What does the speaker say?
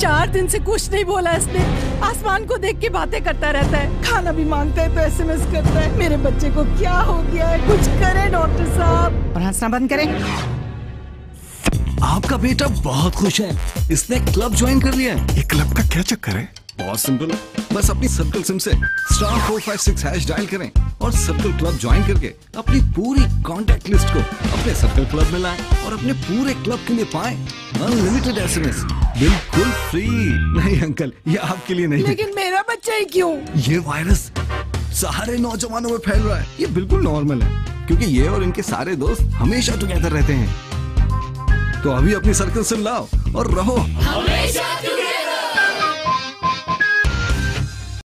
4 दिन से कुछ नहीं बोला इसने। आसमान को देख के बातें करता रहता है, खाना भी मांगता है तो SMS करता है। मेरे बच्चे को क्या हो गया है, कुछ करें डॉक्टर साहब। और हंसना बंद करें। आपका बेटा बहुत खुश है, इसने क्लब ज्वाइन कर लिया है। ये क्लब का क्या चक्कर है? बहुत सिंपल, बस अपनी सर्कल सिम से *456# डायल करें और सर्कल क्लब ज्वाइन करके अपनी पूरी कांटेक्ट लिस्ट को अपने सर्कल क्लब में लाएं और अपने पूरे क्लब के लिए पाएं अनलिमिटेड SMS बिल्कुल फ्री। नहीं अंकल, ये आपके लिए नहीं। लेकिन मेरा बच्चा ही क्यों? ये वायरस सारे नौजवानों में फैल रहा है, ये बिल्कुल नॉर्मल है क्योंकि ये और इनके सारे दोस्त हमेशा टुगेदर रहते हैं। तो अभी अपनी सर्कल सिम लाओ और रहो हमेशा।